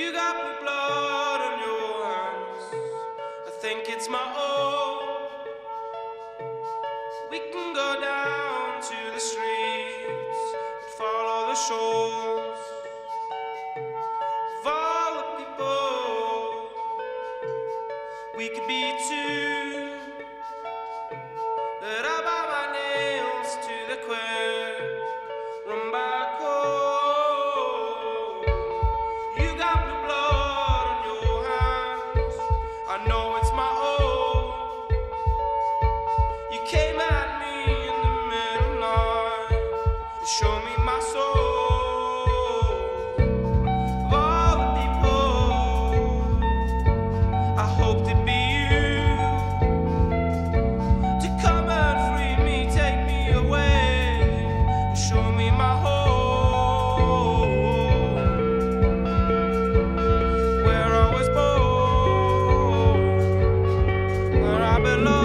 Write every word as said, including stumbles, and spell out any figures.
You got the blood on your hands. I think it's my own. We can go down to the streets and follow the shores of all the people. We could be two. But I buy my nails to the queer. Run back home. You got the blood on your hands. I know it's my own. You came at me in the middle of night and showed me my soul. Of all the people, I hoped it'd be you. Below.